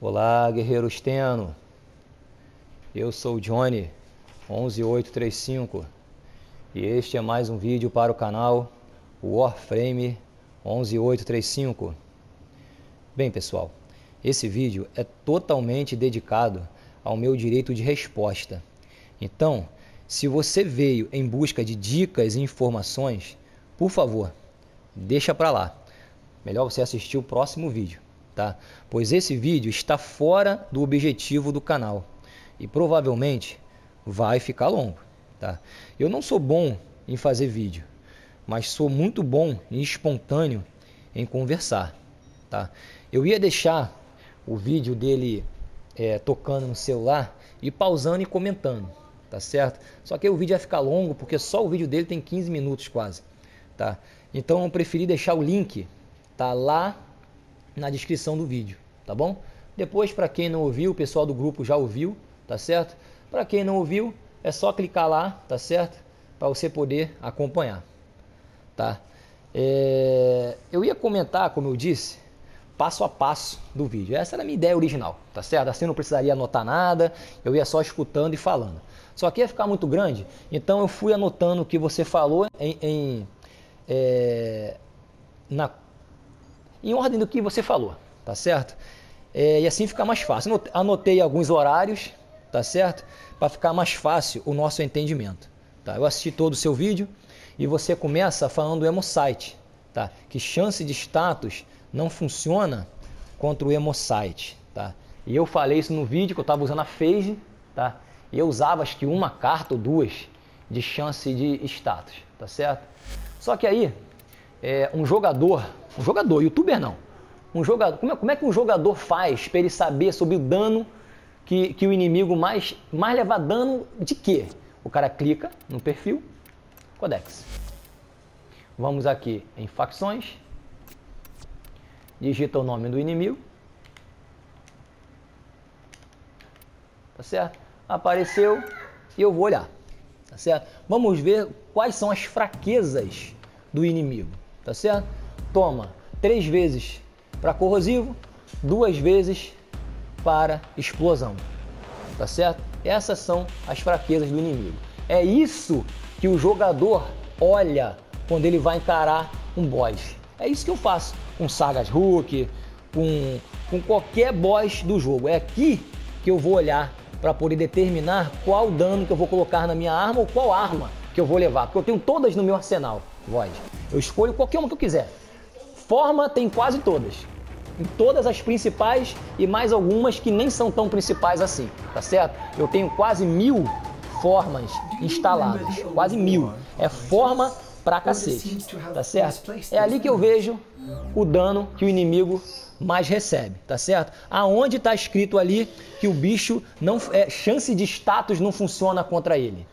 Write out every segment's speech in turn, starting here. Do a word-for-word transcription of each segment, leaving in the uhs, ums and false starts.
Olá, guerreiros Teno. Eu sou o Johnny um um oito três cinco e este é mais um vídeo para o canal Warframe um um oito três cinco. Bem, pessoal, esse vídeo é totalmente dedicado ao meu direito de resposta. Então, se você veio em busca de dicas e informações, por favor, deixa para lá. Melhor você assistir o próximo vídeo, tá? Pois esse vídeo está fora do objetivo do canal e provavelmente vai ficar longo, tá? Eu não sou bom em fazer vídeo, mas sou muito bom e espontâneo em conversar, tá? Eu ia deixar o vídeo dele é, tocando no celular e pausando e comentando, tá certo? Só que o vídeo vai ficar longo porque só o vídeo dele tem quinze minutos quase, tá? Então eu preferi deixar o link, tá lá na descrição do vídeo, tá bom? Depois, para quem não ouviu, o pessoal do grupo já ouviu, tá certo? Para quem não ouviu, é só clicar lá, tá certo? Para você poder acompanhar, tá? É... Eu ia comentar, como eu disse, passo a passo do vídeo. Essa era a minha ideia original, tá certo? Assim eu não precisaria anotar nada, eu ia só escutando e falando. Só que ia ficar muito grande, então eu fui anotando o que você falou em, em, é... na, em ordem do que você falou, tá certo? É, e assim fica mais fácil. Anotei alguns horários, tá certo? Para ficar mais fácil o nosso entendimento, tá? Eu assisti todo o seu vídeo e você começa falando do EmoSight, tá? Que chance de status não funciona contra o EmoSight, tá? E eu falei isso no vídeo que eu estava usando a Feige, tá? E eu usava acho que uma carta ou duas de chance de status, tá certo? Só que aí, é, um jogador, um jogador, youtuber não, um jogador, como é, como é que um jogador faz para ele saber sobre o dano que, que o inimigo mais, mais leva dano de quê? O cara clica no perfil, Codex. Vamos aqui em facções. Digita o nome do inimigo, tá certo? Apareceu e eu vou olhar, tá certo? Vamos ver quais são as fraquezas do inimigo, tá certo? Toma três vezes para corrosivo, duas vezes para explosão, tá certo? Essas são as fraquezas do inimigo. É isso que o jogador olha quando ele vai encarar um boss. É isso que eu faço com Sagas Hulk, com, com qualquer boss do jogo. É aqui que eu vou olhar para poder determinar qual dano que eu vou colocar na minha arma ou qual arma que eu vou levar. Porque eu tenho todas no meu arsenal, Void. Eu escolho qualquer uma que eu quiser. Forma tem quase todas. Em todas as principais e mais algumas que nem são tão principais assim, tá certo? Eu tenho quase mil formas instaladas. Quase mil. É forma pra cacete, tá certo? É ali que eu vejo o dano que o inimigo mais recebe, tá certo? Aonde tá escrito ali que o bicho não é chance de status não funciona contra ele.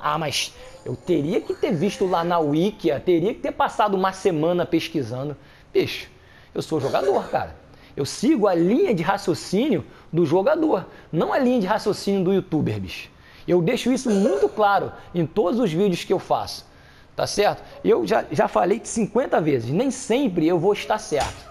Ah, mas eu teria que ter visto lá na Wiki, teria que ter passado uma semana pesquisando. Bicho, eu sou jogador, cara. Eu sigo a linha de raciocínio do jogador, não a linha de raciocínio do youtuber, bicho. Eu deixo isso muito claro em todos os vídeos que eu faço. Tá certo? Eu já, já falei cinquenta vezes, nem sempre eu vou estar certo.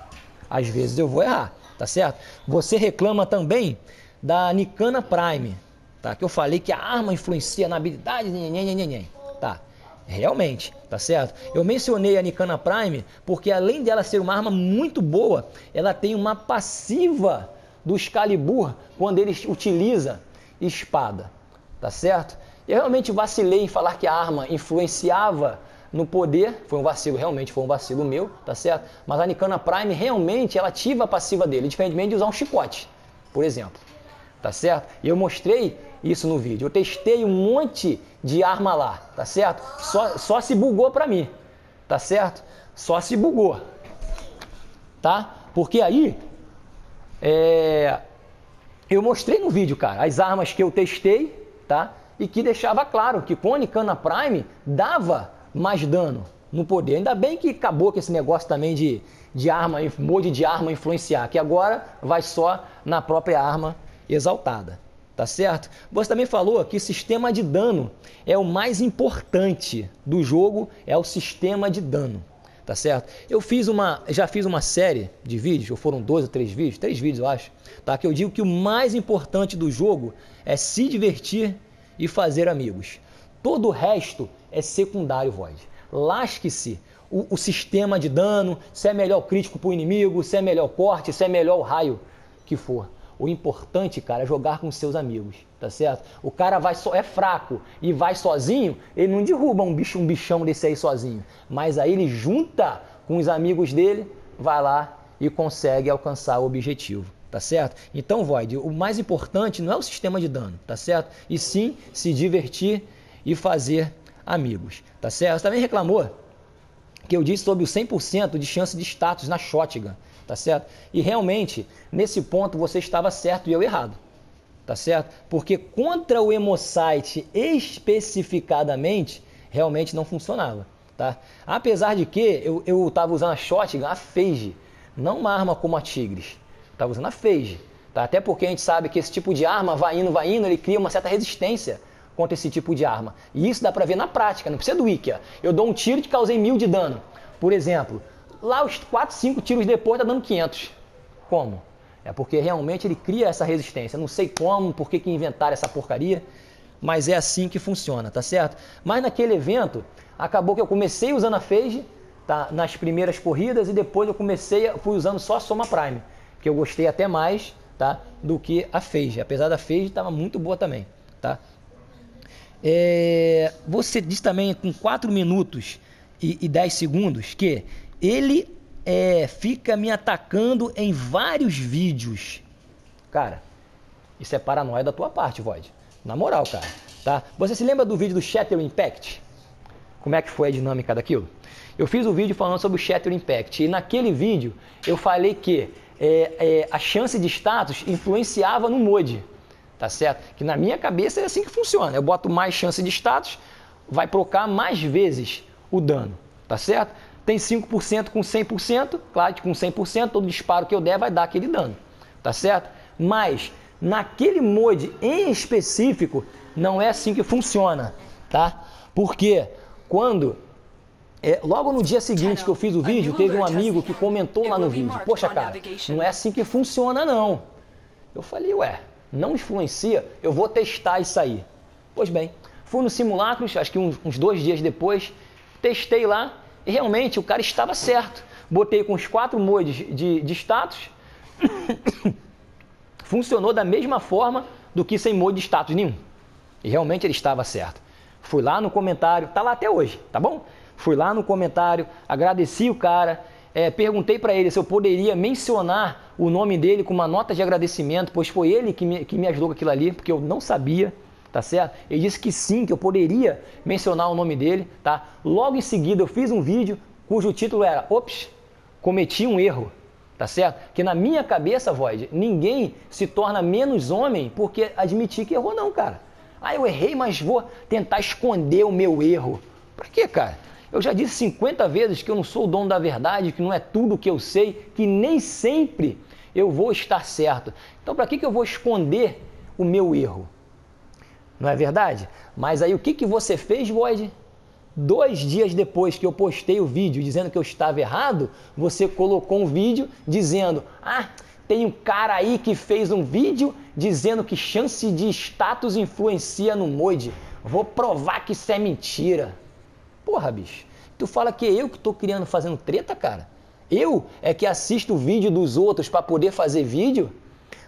Às vezes eu vou errar, tá certo? Você reclama também da Nikana Prime, tá? Que eu falei que a arma influencia na habilidade, nhen, nhen, nhen, nhen. Tá? Realmente, tá certo? Eu mencionei a Nikana Prime porque além dela ser uma arma muito boa, ela tem uma passiva do Excalibur quando ele utiliza espada, tá certo? Eu realmente vacilei em falar que a arma influenciava no poder, foi um vacilo, realmente foi um vacilo meu, tá certo? Mas a Nikana Prime realmente ela ativa a passiva dele, diferentemente de usar um chicote, por exemplo, tá certo? E eu mostrei isso no vídeo, eu testei um monte de arma lá, tá certo? Só, só se bugou pra mim, tá certo? Só se bugou, tá? Porque aí, é... eu mostrei no vídeo, cara, as armas que eu testei, tá? E que deixava claro que com a Nikana Prime dava mais dano no poder. Ainda bem que acabou com esse negócio também de, de arma, mod de arma influenciar, que agora vai só na própria arma exaltada, tá certo? Você também falou que sistema de dano é o mais importante do jogo, é o sistema de dano. tá certo? Eu fiz uma, já fiz uma série de vídeos, ou foram dois ou três vídeos, três vídeos eu acho, tá? Que eu digo que o mais importante do jogo é se divertir e fazer amigos. Todo o resto é secundário, Void. Lasque-se o, o sistema de dano, se é melhor crítico pro inimigo, se é melhor corte, se é melhor o raio que for. O importante, cara, é jogar com seus amigos, tá certo? O cara vai so... é fraco e vai sozinho, ele não derruba um, bicho, um bichão desse aí sozinho. Mas aí ele junta com os amigos dele, vai lá e consegue alcançar o objetivo, tá certo? Então, Void, o mais importante não é o sistema de dano, tá certo? E sim, se divertir e fazer amigos, tá certo? Você também reclamou que eu disse sobre o cem por cento de chance de status na Shotgun. Tá certo? E realmente, nesse ponto você estava certo e eu errado, tá certo? Porque contra o EmoSight especificadamente, realmente não funcionava, tá? Apesar de que eu, eu tava usando a Shotgun, a Feige, não uma arma como a Tigres, tava usando a Feige, tá? Até porque a gente sabe que esse tipo de arma vai indo, vai indo, ele cria uma certa resistência contra esse tipo de arma. E isso dá pra ver na prática, não precisa do Wikia. Eu dou um tiro e causei mil de dano, por exemplo. Lá os quatro, cinco tiros depois tá dando quinhentos. Como? É porque realmente ele cria essa resistência. Não sei como, por que que inventaram essa porcaria, mas é assim que funciona, tá certo? Mas naquele evento, acabou que eu comecei usando a Phase, tá? Nas primeiras corridas, e depois eu comecei, fui usando só a Soma Prime, que eu gostei até mais, tá? Do que a Phase. Apesar da Phase, estava muito boa também, tá? É... Você diz também com quatro minutos e dez segundos que... Ele é, fica me atacando em vários vídeos. Cara, isso é paranoia da tua parte, Void. Na moral, cara. Tá? Você se lembra do vídeo do Shatter Impact? Como é que foi a dinâmica daquilo? Eu fiz um vídeo falando sobre o Shatter Impact. E naquele vídeo eu falei que é, é, a chance de status influenciava no mod. Tá certo? Que na minha cabeça é assim que funciona. Eu boto mais chance de status, vai procar mais vezes o dano. Tá certo? Tem cinco por cento com cem por cento, claro que com cem por cento todo disparo que eu der vai dar aquele dano, tá certo? Mas naquele mod em específico não é assim que funciona, tá? Porque quando, é, logo no dia seguinte que eu fiz o vídeo, teve um amigo que comentou lá no vídeo, poxa cara, não é assim que funciona não. Eu falei, ué, não influencia, eu vou testar isso aí. Pois bem, fui no Simulacros, acho que uns, uns dois dias depois, testei lá. E realmente o cara estava certo. Botei com os quatro mods de, de status. Funcionou da mesma forma do que sem mod de status nenhum. E realmente ele estava certo. Fui lá no comentário, tá lá até hoje, tá bom? Fui lá no comentário, agradeci o cara, é, perguntei para ele se eu poderia mencionar o nome dele com uma nota de agradecimento, pois foi ele que me, que me ajudou com aquilo ali, porque eu não sabia. Tá certo? Ele disse que sim, que eu poderia mencionar o nome dele, tá? Logo em seguida eu fiz um vídeo cujo título era Ops, cometi um erro, tá certo? Que na minha cabeça, Void, ninguém se torna menos homem porque admitir que errou não, cara. Ah, eu errei, mas vou tentar esconder o meu erro. Pra quê, cara? Eu já disse cinquenta vezes que eu não sou o dono da verdade, que não é tudo que eu sei, que nem sempre eu vou estar certo. Então pra que que eu vou esconder o meu erro? Não é verdade? Mas aí o que, que você fez, Void? Dois dias depois que eu postei o vídeo dizendo que eu estava errado, você colocou um vídeo dizendo, ah, tem um cara aí que fez um vídeo dizendo que chance de status influencia no mod. Vou provar que isso é mentira. Porra, bicho. Tu fala que é eu que estou criando, fazendo treta, cara? Eu é que assisto o vídeo dos outros para poder fazer vídeo?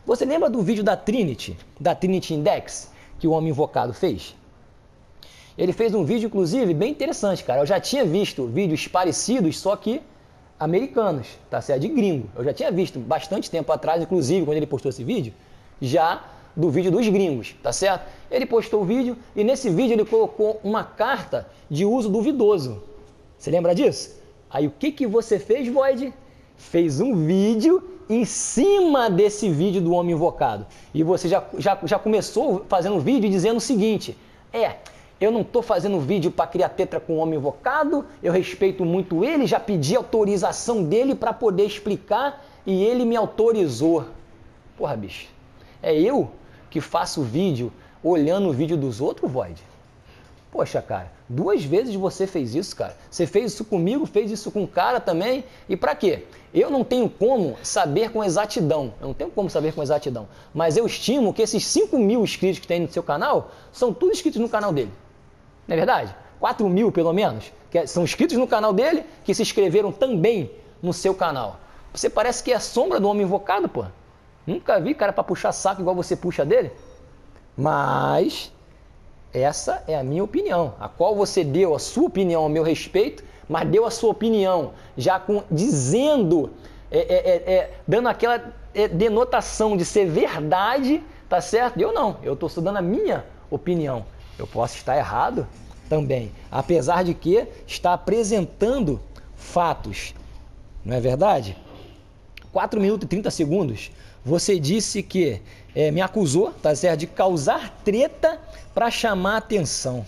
Você lembra do vídeo da Trinity? Da Trinity Index? Que o Homem Invocado fez. Ele fez um vídeo, inclusive, bem interessante, cara. Eu já tinha visto vídeos parecidos, só que americanos, tá certo? De gringo. Eu já tinha visto bastante tempo atrás, inclusive, quando ele postou esse vídeo, já do vídeo dos gringos, tá certo? Ele postou o vídeo e nesse vídeo ele colocou uma carta de uso duvidoso. Você lembra disso? Aí o que que você fez, Void? Fez um vídeo em cima desse vídeo do Homem Invocado. E você já, já, já começou fazendo vídeo dizendo o seguinte, é, eu não estou fazendo vídeo para criar tetra com o Homem Invocado, eu respeito muito ele, já pedi autorização dele para poder explicar e ele me autorizou. Porra, bicho, é eu que faço vídeo olhando o vídeo dos outros, Void? Poxa, cara, duas vezes você fez isso, cara. Você fez isso comigo, fez isso com o cara também. E pra quê? Eu não tenho como saber com exatidão. Eu não tenho como saber com exatidão. Mas eu estimo que esses cinco mil inscritos que tem no seu canal são todos inscritos no canal dele. Não é verdade? quatro mil, pelo menos, que são inscritos no canal dele, que se inscreveram também no seu canal. Você parece que é a sombra do Homem Invocado, pô. Nunca vi cara pra puxar saco igual você puxa dele. Mas essa é a minha opinião, a qual você deu a sua opinião ao meu respeito, mas deu a sua opinião já com, dizendo, é, é, é, dando aquela é, denotação de ser verdade, tá certo? Eu não, eu tô estudando a minha opinião. Eu posso estar errado também, apesar de que está apresentando fatos, não é verdade? quatro minutos e trinta segundos, você disse que é, me acusou, tá certo, de causar treta para chamar atenção.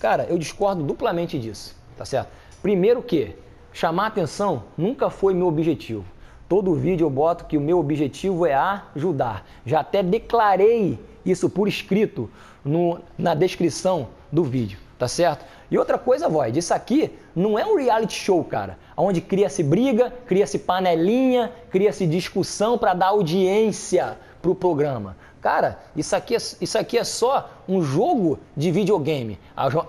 Cara, eu discordo duplamente disso, tá certo? Primeiro que chamar atenção nunca foi meu objetivo. Todo vídeo eu boto que o meu objetivo é ajudar. Já até declarei isso por escrito no, na descrição do vídeo, tá certo? E outra coisa, Void, isso aqui não é um reality show, cara, onde cria-se briga, cria-se panelinha, cria-se discussão para dar audiência pro programa. Cara, isso aqui, é, isso aqui é só um jogo de videogame,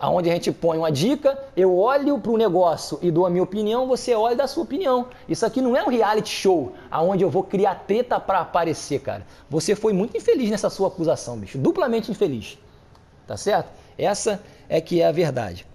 onde a gente põe uma dica, eu olho pro negócio e dou a minha opinião, você olha e dá a sua opinião. Isso aqui não é um reality show, onde eu vou criar treta para aparecer, cara. Você foi muito infeliz nessa sua acusação, bicho, duplamente infeliz, tá certo? Essa é que é a verdade.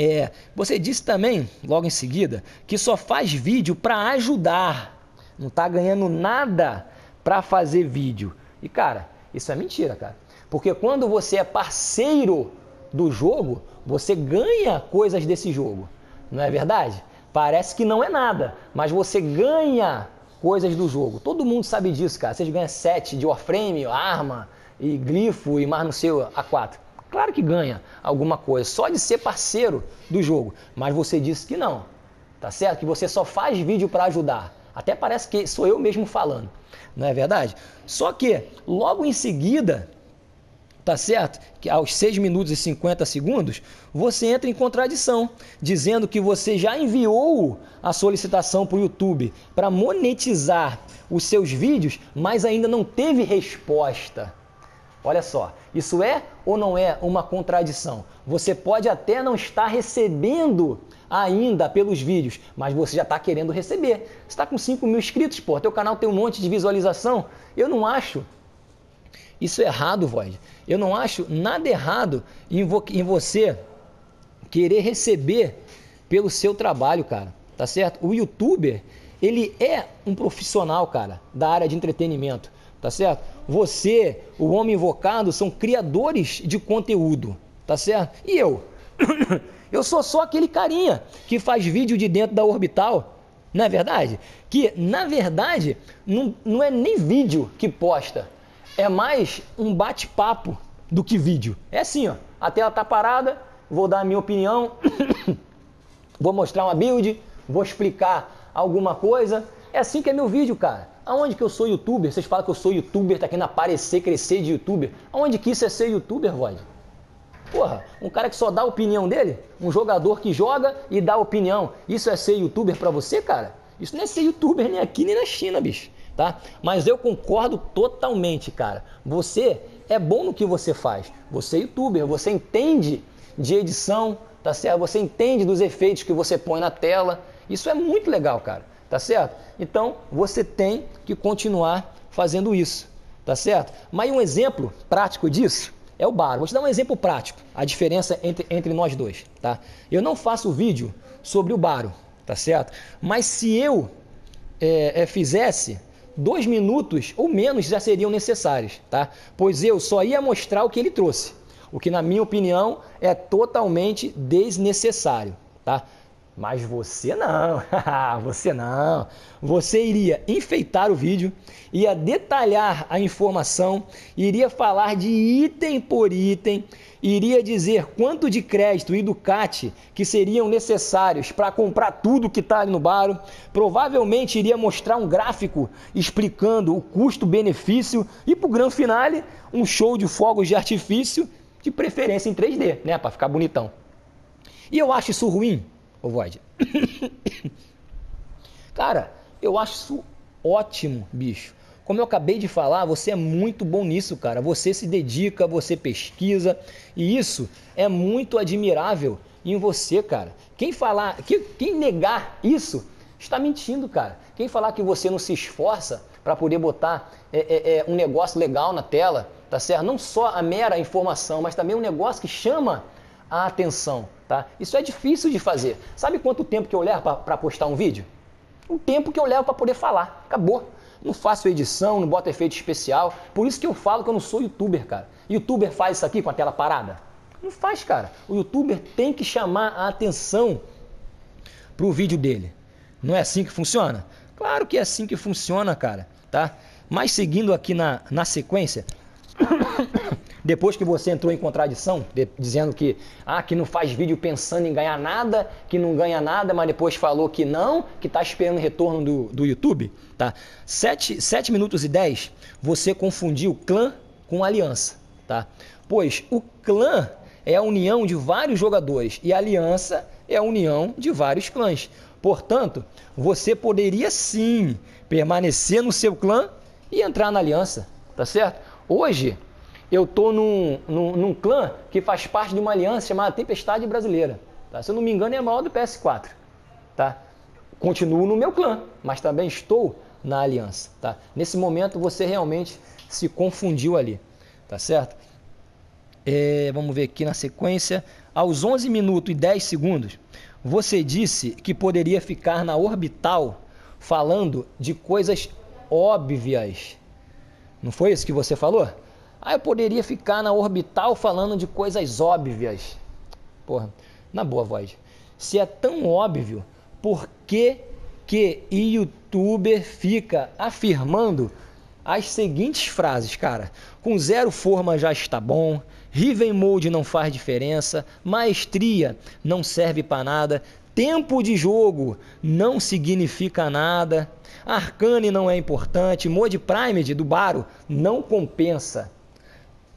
É, você disse também, logo em seguida, que só faz vídeo para ajudar. Não tá ganhando nada para fazer vídeo. E, cara, isso é mentira, cara. Porque quando você é parceiro do jogo, você ganha coisas desse jogo. Não é verdade? Parece que não é nada, mas você ganha coisas do jogo. Todo mundo sabe disso, cara. Vocês ganham set de Warframe, arma, e glifo, e mais não sei, A quatro. Claro que ganha alguma coisa, só de ser parceiro do jogo. Mas você disse que não, tá certo? Que você só faz vídeo para ajudar. Até parece que sou eu mesmo falando, não é verdade? Só que logo em seguida, tá certo? Que aos seis minutos e cinquenta segundos, você entra em contradição, dizendo que você já enviou a solicitação para o YouTube para monetizar os seus vídeos, mas ainda não teve resposta. Olha só, isso é ou não é uma contradição? Você pode até não estar recebendo ainda pelos vídeos, mas você já está querendo receber. Você está com cinco mil inscritos, pô, teu canal tem um monte de visualização. Eu não acho isso errado, Void. Eu não acho nada errado em, vo em você querer receber pelo seu trabalho, cara, tá certo? O youtuber, ele é um profissional, cara, da área de entretenimento, tá certo? Você, o Homem Invocado, são criadores de conteúdo, tá certo? E eu? Eu sou só aquele carinha que faz vídeo de dentro da Orbital, não é verdade? Que, na verdade, não, não é nem vídeo que posta, é mais um bate-papo do que vídeo. É assim, ó, a tela tá parada, vou dar a minha opinião, vou mostrar uma build, vou explicar alguma coisa. É assim que é meu vídeo, cara. Aonde que eu sou youtuber? Vocês falam que eu sou youtuber, tá querendo aparecer, crescer de youtuber. Aonde que isso é ser youtuber, Void? Porra, um cara que só dá a opinião dele? Um jogador que joga e dá a opinião. Isso é ser youtuber pra você, cara? Isso não é ser youtuber nem aqui nem na China, bicho, tá? Mas eu concordo totalmente, cara. Você é bom no que você faz. Você é youtuber, você entende de edição, tá certo? Você entende dos efeitos que você põe na tela. Isso é muito legal, cara, tá certo? Então, você tem que continuar fazendo isso, tá certo? Mas um exemplo prático disso é o Baro. Vou te dar um exemplo prático, a diferença entre, entre nós dois, tá? Eu não faço vídeo sobre o Baro, tá certo? Mas se eu é, é, fizesse, dois minutos ou menos já seriam necessários, tá? Pois eu só ia mostrar o que ele trouxe, o que na minha opinião é totalmente desnecessário, tá? Mas você não, você não. Você iria enfeitar o vídeo, ia detalhar a informação, iria falar de item por item, iria dizer quanto de crédito e Ducati que seriam necessários para comprar tudo que está ali no Baro. Provavelmente iria mostrar um gráfico explicando o custo-benefício e para o grande finale um show de fogos de artifício de preferência em três D, né? Para ficar bonitão. E eu acho isso ruim, ô Void. Cara, eu acho isso ótimo, bicho. Como eu acabei de falar, você é muito bom nisso, cara. Você se dedica, você pesquisa. E isso é muito admirável em você, cara. Quem falar, quem, quem negar isso, está mentindo, cara. Quem falar que você não se esforça para poder botar é, é, é, um negócio legal na tela, tá certo? Não só a mera informação, mas também um negócio que chama a atenção, tá? Isso é difícil de fazer. Sabe quanto tempo que eu levo para postar um vídeo? O tempo que eu levo para poder falar. Acabou. Não faço edição, não boto efeito especial. Por isso que eu falo que eu não sou youtuber, cara. Youtuber faz isso aqui com a tela parada? Não faz, cara. O youtuber tem que chamar a atenção para o vídeo dele. Não é assim que funciona? Claro que é assim que funciona, cara, tá? Mas seguindo aqui na, na sequência, depois que você entrou em contradição, de, dizendo que, ah, que não faz vídeo pensando em ganhar nada, que não ganha nada, mas depois falou que não, que tá esperando retorno do, do YouTube, tá? sete minutos e dez, você confundiu clã com aliança, tá? Pois o clã é a união de vários jogadores e a aliança é a união de vários clãs. Portanto, você poderia sim permanecer no seu clã e entrar na aliança, tá certo? Hoje, eu tô num, num, num clã que faz parte de uma aliança chamada Tempestade Brasileira, tá? Se eu não me engano, é a maior do P S quatro, tá? Continuo no meu clã, mas também estou na aliança, tá? Nesse momento, você realmente se confundiu ali, tá certo? É, vamos ver aqui na sequência. Aos onze minutos e dez segundos... você disse que poderia ficar na orbital falando de coisas óbvias. Não foi isso que você falou? Ah, eu poderia ficar na orbital falando de coisas óbvias. Porra, na boa, Void. Se é tão óbvio, por que que youtuber fica afirmando as seguintes frases, cara? Com zero forma já está bom. Riven Mode não faz diferença, maestria não serve para nada, tempo de jogo não significa nada, Arcane não é importante, Mode Prime do Baro não compensa.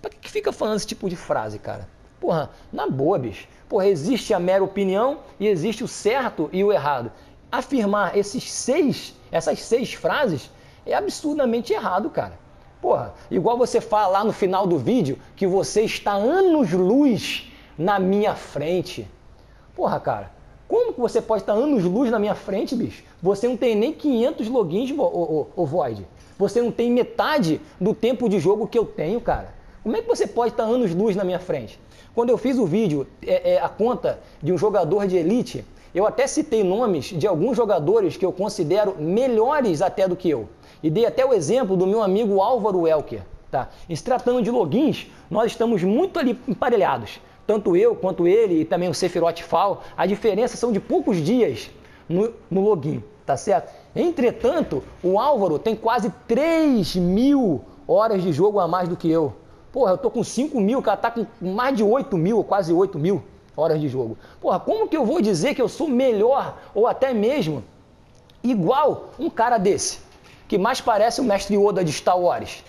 Para que fica falando esse tipo de frase, cara? Porra, na boa, bicho. Porra, existe a mera opinião e existe o certo e o errado. Afirmar esses seis, essas seis frases é absurdamente errado, cara. Porra, igual você fala lá no final do vídeo que você está anos-luz na minha frente. Porra, cara, como que você pode estar anos-luz na minha frente, bicho? Você não tem nem quinhentos logins, o, o, o Void. Você não tem metade do tempo de jogo que eu tenho, cara. Como é que você pode estar anos-luz na minha frente? Quando eu fiz o vídeo, é, é, a conta de um jogador de elite, eu até citei nomes de alguns jogadores que eu considero melhores até do que eu. E dei até o exemplo do meu amigo Álvaro Welker, tá? E se tratando de logins, nós estamos muito ali emparelhados. Tanto eu quanto ele e também o Sefirot Fahl, a diferença são de poucos dias no, no login, tá certo? Entretanto, o Álvaro tem quase três mil horas de jogo a mais do que eu. Porra, eu tô com cinco mil, o cara tá com mais de oito mil, quase oito mil horas de jogo. Porra, como que eu vou dizer que eu sou melhor ou até mesmo igual um cara desse? Que mais parece o mestre Yoda de Star Wars.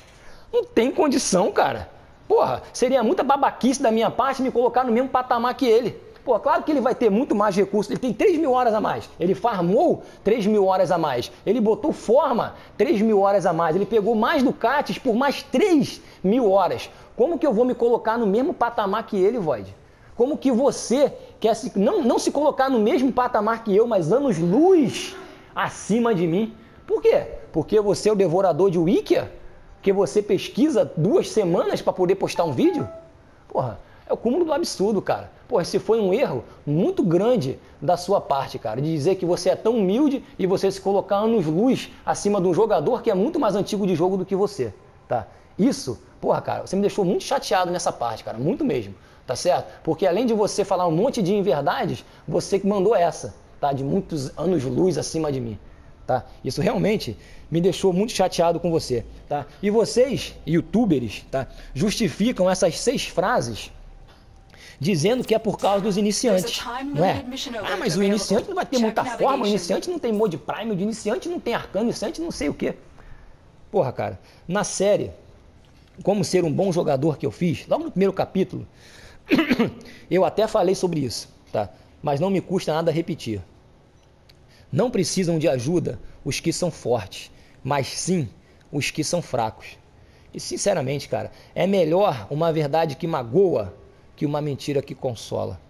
Não tem condição, cara. Porra, seria muita babaquice da minha parte me colocar no mesmo patamar que ele. Pô, claro que ele vai ter muito mais recursos. Ele tem três mil horas a mais. Ele farmou três mil horas a mais. Ele botou forma três mil horas a mais. Ele pegou mais do Cates por mais três mil horas. Como que eu vou me colocar no mesmo patamar que ele, Void? Como que você quer se, não, não se colocar no mesmo patamar que eu, mas anos-luz acima de mim? Por quê? Porque você é o devorador de Wikia? Que você pesquisa duas semanas para poder postar um vídeo? Porra, é o cúmulo do absurdo, cara. Porra, esse foi um erro muito grande da sua parte, cara. De dizer que você é tão humilde e você se colocar anos-luz acima de um jogador que é muito mais antigo de jogo do que você, tá? Isso, porra, cara, você me deixou muito chateado nessa parte, cara. Muito mesmo, tá certo? Porque além de você falar um monte de inverdades, você que mandou essa, tá? De muitos anos-luz acima de mim. Tá? Isso realmente me deixou muito chateado com você, tá? E vocês, youtubers, tá? Justificam essas seis frases dizendo que é por causa dos iniciantes, não é? Ah, mas o iniciante não vai ter muita forma, o iniciante não tem Mode Prime, o iniciante não tem Arcano, o iniciante não sei o que. Porra, cara, na série Como ser um bom jogador, que eu fiz logo no primeiro capítulo, eu até falei sobre isso, tá? Mas não me custa nada repetir. Não precisam de ajuda os que são fortes, mas sim os que são fracos. E sinceramente, cara, é melhor uma verdade que magoa que uma mentira que consola,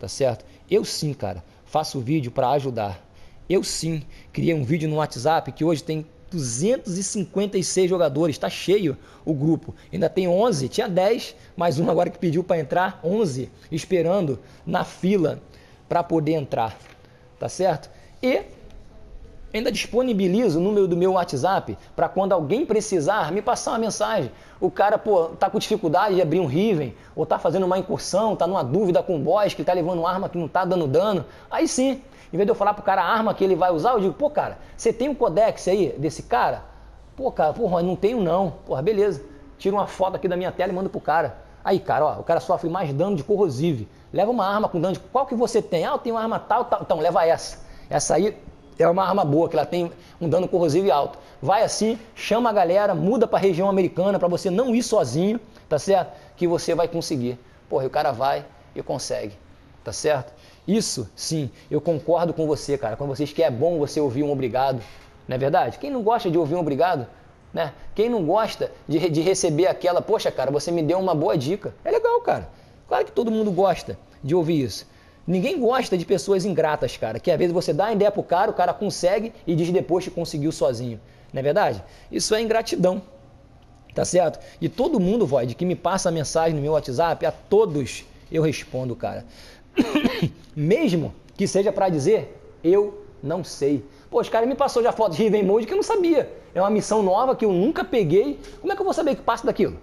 tá certo? Eu sim, cara, faço vídeo para ajudar. Eu sim criei um vídeo no WhatsApp que hoje tem duzentos e cinquenta e seis jogadores, está cheio o grupo, ainda tem onze, tinha dez, mais um agora que pediu para entrar, onze, esperando na fila para poder entrar, tá certo? E ainda disponibilizo o número do meu WhatsApp para quando alguém precisar me passar uma mensagem. O cara, pô, tá com dificuldade de abrir um Riven, ou tá fazendo uma incursão, tá numa dúvida com o boss, que tá levando arma que não tá dando dano, aí sim. Em vez de eu falar pro cara a arma que ele vai usar, eu digo, pô, cara, você tem um Codex aí desse cara? Pô, cara, porra, não tenho não. Porra, beleza. Tira uma foto aqui da minha tela e manda pro cara. Aí, cara, ó, o cara sofre mais dano de corrosivo. Leva uma arma com dano de... Qual que você tem? Ah, eu tenho uma arma tal, tal. Então, leva essa. Essa aí é uma arma boa, que ela tem um dano corrosivo alto. Vai assim, chama a galera, muda pra região americana, pra você não ir sozinho, tá certo? Que você vai conseguir. Porra, e o cara vai e consegue, tá certo? Isso, sim, eu concordo com você, cara. Quando vocês que é bom você ouvir um obrigado, não é verdade? Quem não gosta de ouvir um obrigado, né? Quem não gosta de, de receber aquela, poxa, cara, você me deu uma boa dica. É legal, cara. Claro que todo mundo gosta de ouvir isso. Ninguém gosta de pessoas ingratas, cara, que às vezes você dá a ideia pro cara, o cara consegue e diz depois que conseguiu sozinho. Não é verdade? Isso é ingratidão, tá certo? E todo mundo, Void, que me passa a mensagem no meu WhatsApp, a todos eu respondo, cara. Mesmo que seja pra dizer, eu não sei. Pô, os caras me passaram já foto de Riven Mode que eu não sabia. É uma missão nova que eu nunca peguei. Como é que eu vou saber que passa daquilo?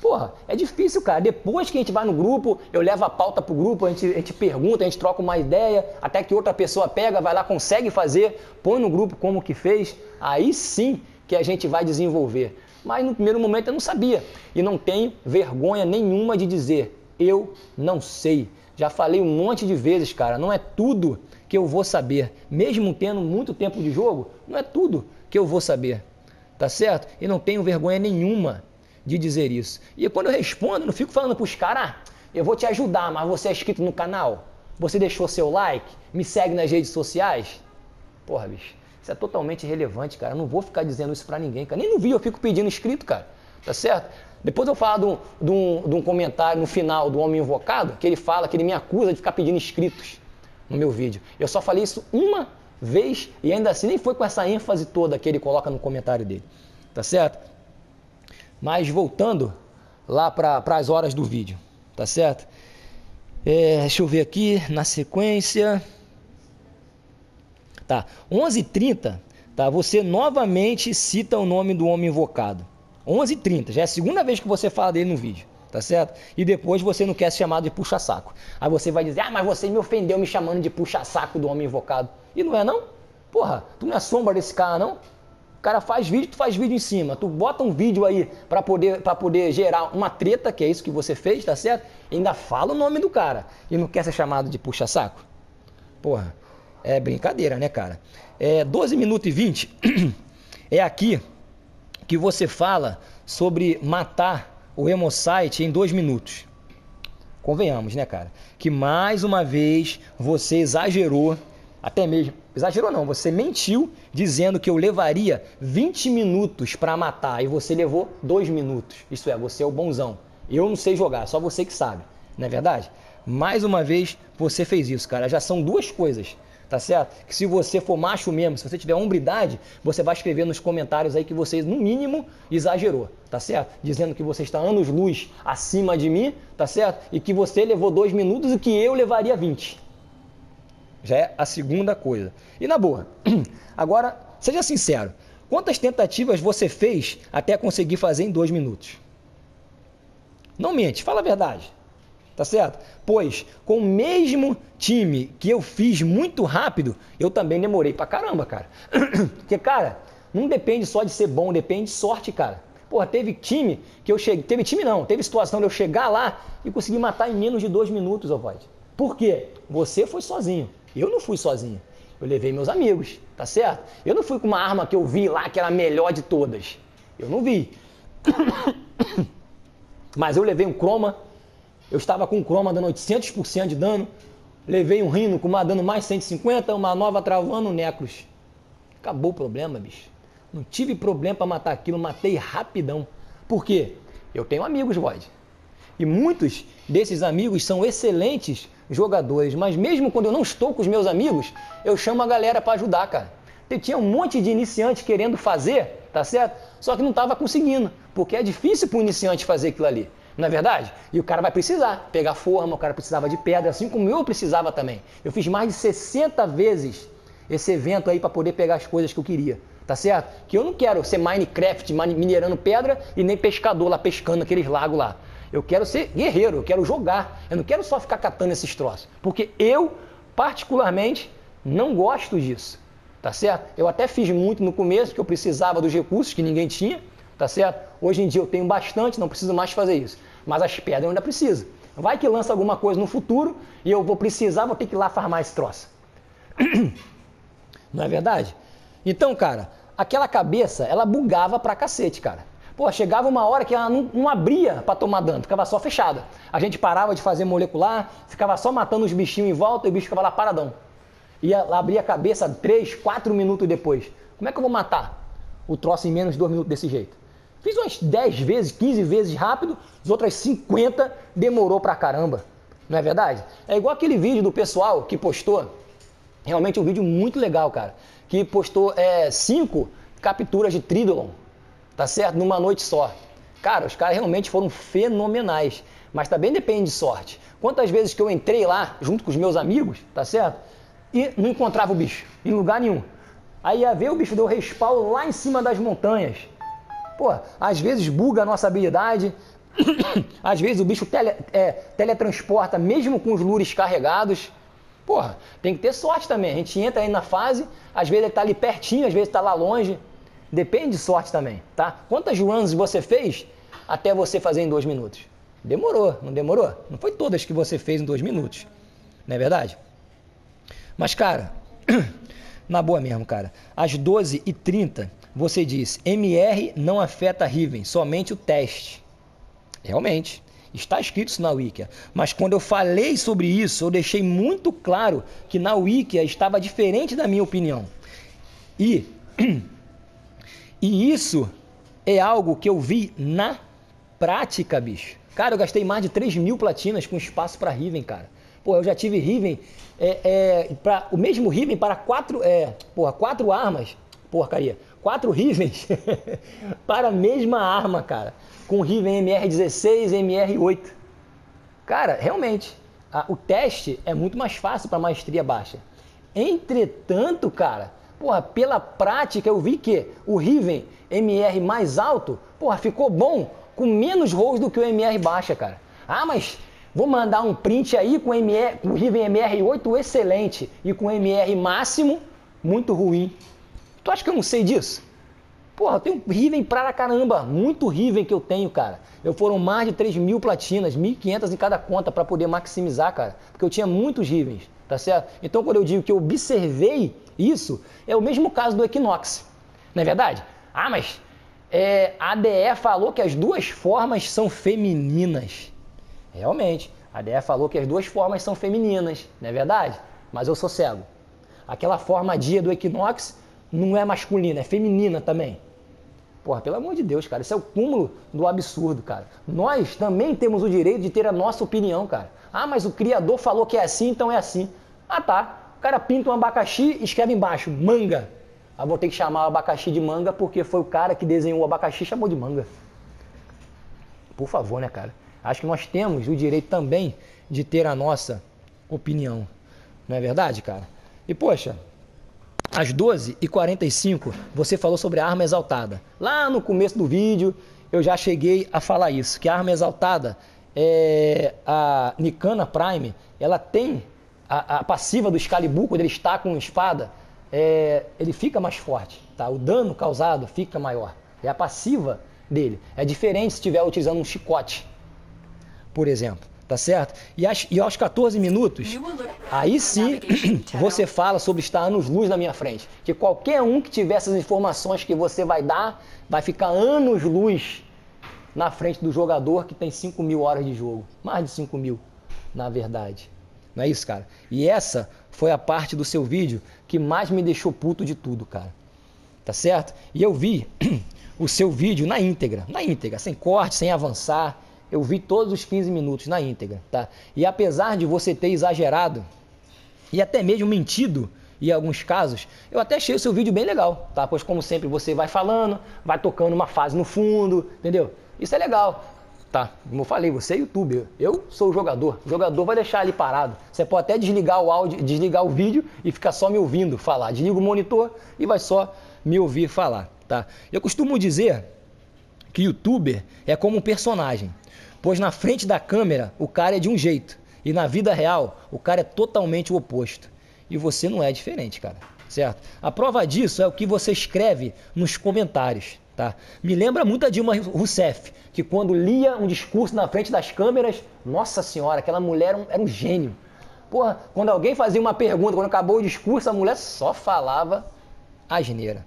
Porra, é difícil, cara. Depois que a gente vai no grupo, eu levo a pauta pro grupo, a gente, a gente pergunta, a gente troca uma ideia, até que outra pessoa pega, vai lá, consegue fazer, põe no grupo como que fez. Aí sim que a gente vai desenvolver. Mas no primeiro momento eu não sabia. E não tenho vergonha nenhuma de dizer, eu não sei. Já falei um monte de vezes, cara, não é tudo que eu vou saber. Mesmo tendo muito tempo de jogo, não é tudo que eu vou saber, tá certo? E não tenho vergonha nenhuma de dizer isso. E quando eu respondo, eu não fico falando pros caras, ah, eu vou te ajudar, mas você é inscrito no canal? Você deixou seu like? Me segue nas redes sociais? Porra, bicho, isso é totalmente irrelevante, cara. Eu não vou ficar dizendo isso pra ninguém, cara. Nem no vídeo eu fico pedindo inscrito, cara, tá certo? Depois eu falo de um, de um comentário no final do Homem Invocado, que ele fala, que ele me acusa de ficar pedindo inscritos no meu vídeo. Eu só falei isso uma vez e ainda assim nem foi com essa ênfase toda que ele coloca no comentário dele, tá certo? Mas voltando lá para as horas do vídeo, tá certo? É, deixa eu ver aqui na sequência. Tá, onze e trinta, tá? Você novamente cita o nome do Homem Invocado. onze e trinta, já é a segunda vez que você fala dele no vídeo, tá certo? E depois você não quer ser chamado de puxa-saco. Aí você vai dizer, ah, mas você me ofendeu me chamando de puxa-saco do Homem Invocado. E não é não? Porra, tu não é sombra desse cara não? O cara faz vídeo, tu faz vídeo em cima. Tu bota um vídeo aí pra poder, pra poder gerar uma treta, que é isso que você fez, tá certo? E ainda fala o nome do cara e não quer ser chamado de puxa-saco? Porra, é brincadeira, né, cara? É doze minutos e vinte, é aqui que você fala sobre matar o EmoSight em dois minutos. Convenhamos, né, cara? Que mais uma vez você exagerou, até mesmo... Exagerou não, você mentiu dizendo que eu levaria vinte minutos para matar e você levou dois minutos. Isso é, você é o bonzão. Eu não sei jogar, só você que sabe, não é verdade? Mais uma vez você fez isso, cara. Já são duas coisas, tá certo? Que se você for macho mesmo, se você tiver hombridade, você vai escrever nos comentários aí que você, no mínimo, exagerou, tá certo? Dizendo que você está anos-luz acima de mim, tá certo? E que você levou dois minutos e que eu levaria vinte. Já é a segunda coisa. E na boa, agora, seja sincero, quantas tentativas você fez até conseguir fazer em dois minutos? Não mente, fala a verdade. Tá certo? Pois, com o mesmo time que eu fiz muito rápido, eu também demorei pra caramba, cara. Porque, cara, não depende só de ser bom, depende de sorte, cara. Porra, teve time que eu cheguei... Teve time não, teve situação de eu chegar lá e conseguir matar em menos de dois minutos, ó, Void. Por quê? Você foi sozinho, eu não fui sozinho. Eu levei meus amigos, tá certo? Eu não fui com uma arma que eu vi lá, que era a melhor de todas. Eu não vi. Mas eu levei um Croma, eu estava com um Croma dando oitocentos por cento de dano, levei um Rhino com uma dando mais cento e cinquenta, uma nova travando o Necros. Acabou o problema, bicho. Não tive problema para matar aquilo, matei rapidão. Por quê? Eu tenho amigos, Void. E muitos desses amigos são excelentes jogadores, mas mesmo quando eu não estou com os meus amigos, eu chamo a galera para ajudar, cara. Eu tinha um monte de iniciante querendo fazer, tá certo? Só que não estava conseguindo, porque é difícil para um iniciante fazer aquilo ali, não é verdade? E o cara vai precisar pegar forma, o cara precisava de pedra, assim como eu precisava também. Eu fiz mais de sessenta vezes esse evento aí para poder pegar as coisas que eu queria, tá certo? Que eu não quero ser Minecraft minerando pedra e nem pescador lá pescando aqueles lagos lá. Eu quero ser guerreiro, eu quero jogar, eu não quero só ficar catando esses troços, porque eu, particularmente, não gosto disso, tá certo? Eu até fiz muito no começo, que eu precisava dos recursos que ninguém tinha, tá certo? Hoje em dia eu tenho bastante, não preciso mais fazer isso, mas as pedras eu ainda preciso. Vai que lança alguma coisa no futuro e eu vou precisar, vou ter que ir lá farmar esse troço. Não é verdade? Então, cara, aquela cabeça, ela bugava pra cacete, cara. Pô, chegava uma hora que ela não, não abria para tomar dano, ficava só fechada. A gente parava de fazer molecular, ficava só matando os bichinhos em volta e o bicho ficava lá paradão. E ela abria a cabeça três, quatro minutos depois. Como é que eu vou matar o troço em menos de dois minutos desse jeito? Fiz umas dez vezes, quinze vezes rápido, as outras cinquenta demorou pra caramba. Não é verdade? É igual aquele vídeo do pessoal que postou, realmente um vídeo muito legal, cara, que postou é, cinco capturas de Trídolon. Tá certo? Numa noite só. Cara, os caras realmente foram fenomenais. Mas também depende de sorte. Quantas vezes que eu entrei lá, junto com os meus amigos, tá certo? E não encontrava o bicho, em lugar nenhum. Aí ia ver, o bicho deu respawn lá em cima das montanhas. Pô, às vezes buga a nossa habilidade. Às vezes o bicho tele, é, teletransporta, mesmo com os lures carregados. Porra, tem que ter sorte também. A gente entra aí na fase, às vezes ele tá ali pertinho, às vezes tá lá longe. Depende de sorte também, tá? Quantas runs você fez até você fazer em dois minutos? Demorou, não demorou? Não foi todas que você fez em dois minutos, não é verdade? Mas, cara, na boa mesmo, cara. Às doze e trinta, você diz, M R não afeta a Riven, somente o teste. Realmente, está escrito isso na Wiki. Mas quando eu falei sobre isso, eu deixei muito claro que na Wiki estava diferente da minha opinião. E... E isso é algo que eu vi na prática, bicho. Cara, eu gastei mais de três mil platinas com espaço para Riven, cara. Pô, eu já tive Riven, é, é, pra, o mesmo Riven para quatro, é, porra, quatro armas, porcaria, quatro Rivens para a mesma arma, cara. Com Riven M R dezesseis e M R oito. Cara, realmente, a, o teste é muito mais fácil para maestria baixa. Entretanto, cara... Porra, pela prática eu vi que o Riven M R mais alto, porra, ficou bom com menos rolls do que o M R baixa, cara. Ah, mas vou mandar um print aí com o Riven M R oito excelente e com M R máximo muito ruim. Tu acha que eu não sei disso? Porra, eu tenho Riven pra caramba, muito Riven que eu tenho, cara. Eu foram mais de três mil platinas, mil e quinhentas em cada conta pra poder maximizar, cara. Porque eu tinha muitos Rivens, tá certo? Então quando eu digo que eu observei isso, é o mesmo caso do Equinox, não é verdade? Ah, mas é, a ADE falou que as duas formas são femininas. Realmente, a ADE falou que as duas formas são femininas, não é verdade? Mas eu sou cego. Aquela forma dia do Equinox não é masculina, é feminina também. Porra, pelo amor de Deus, cara, isso é o cúmulo do absurdo, cara. Nós também temos o direito de ter a nossa opinião, cara. Ah, mas o criador falou que é assim, então é assim. Ah, tá. O cara pinta um abacaxi e escreve embaixo, manga. Ah, vou ter que chamar o abacaxi de manga porque foi o cara que desenhou o abacaxi e chamou de manga. Por favor, né, cara? Acho que nós temos o direito também de ter a nossa opinião. Não é verdade, cara? E, poxa... Às doze e quarenta e cinco, você falou sobre a arma exaltada. Lá no começo do vídeo, eu já cheguei a falar isso, que a arma exaltada, é a Nikana Prime, ela tem a, a passiva do Excalibur, quando ele está com espada, é, ele fica mais forte, tá? O dano causado fica maior. É a passiva dele. É diferente se estiver utilizando um chicote, por exemplo. Tá certo? E, as, e aos quatorze minutos, aí sim você fala sobre estar anos-luz na minha frente. Que qualquer um que tiver essas informações que você vai dar, vai ficar anos-luz na frente do jogador que tem cinco mil horas de jogo. Mais de cinco mil, na verdade. Não é isso, cara? E essa foi a parte do seu vídeo que mais me deixou puto de tudo, cara. Tá certo? E eu vi o seu vídeo na íntegra. Na íntegra, sem corte, sem avançar. Eu vi todos os quinze minutos na íntegra, tá? E apesar de você ter exagerado e até mesmo mentido em alguns casos, eu até achei o seu vídeo bem legal, tá? Pois como sempre você vai falando, vai tocando uma fase no fundo, entendeu? Isso é legal, tá? Como eu falei, você é youtuber, eu sou o jogador. O jogador vai deixar ali parado. Você pode até desligar o áudio, desligar o vídeo e ficar só me ouvindo falar. Desliga o monitor e vai só me ouvir falar, tá? Eu costumo dizer que youtuber é como um personagem. Pois na frente da câmera o cara é de um jeito e na vida real o cara é totalmente o oposto. E você não é diferente, cara, certo? A prova disso é o que você escreve nos comentários, tá? Me lembra muito a Dilma Rousseff, que quando lia um discurso na frente das câmeras, nossa senhora, aquela mulher era um gênio. Porra, quando alguém fazia uma pergunta, quando acabou o discurso, a mulher só falava asneira.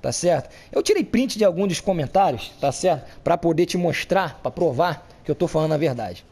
Tá certo? Eu tirei print de alguns dos comentários, tá certo? Para poder te mostrar, para provar que eu tô falando a verdade.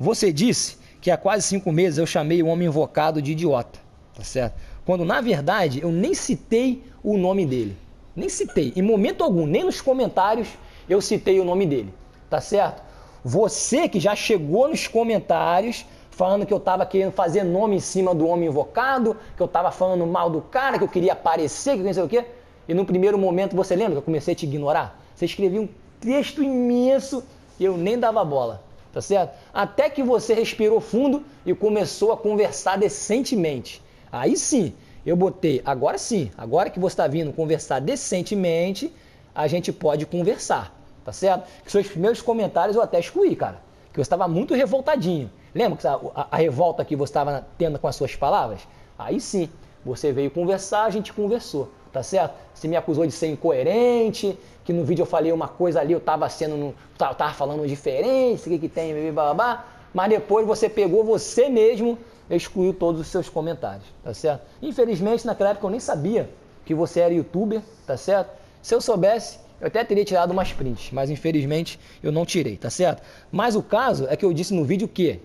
Você disse que há quase cinco meses eu chamei o Homem Invocado de idiota, tá certo? Quando na verdade eu nem citei o nome dele. Nem citei, em momento algum, nem nos comentários eu citei o nome dele, tá certo? Você que já chegou nos comentários falando que eu tava querendo fazer nome em cima do Homem Invocado, que eu tava falando mal do cara, que eu queria aparecer, que não sei o quê. E no primeiro momento, você lembra que eu comecei a te ignorar? Você escrevia um texto imenso e eu nem dava bola, tá certo? Até que você respirou fundo e começou a conversar decentemente. Aí sim, eu botei, agora sim, agora que você está vindo conversar decentemente, a gente pode conversar, tá certo? Que seus primeiros comentários eu até excluí, cara, que eu estava muito revoltadinho. Lembra que a, a, a revolta que você estava tendo com as suas palavras? Aí sim, você veio conversar, a gente conversou. Tá certo? Você me acusou de ser incoerente, que no vídeo eu falei uma coisa ali, eu tava sendo, tava, tava falando diferente, o que que tem, blá, blá, blá, mas depois você pegou você mesmo, excluiu todos os seus comentários, tá certo? Infelizmente, naquela época eu nem sabia que você era youtuber, tá certo? Se eu soubesse, eu até teria tirado umas prints, mas infelizmente eu não tirei, tá certo? Mas o caso é que eu disse no vídeo que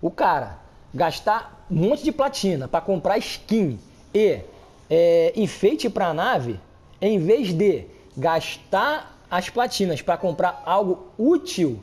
o cara gastar um monte de platina para comprar skin e É, enfeite para a nave, em vez de gastar as platinas para comprar algo útil,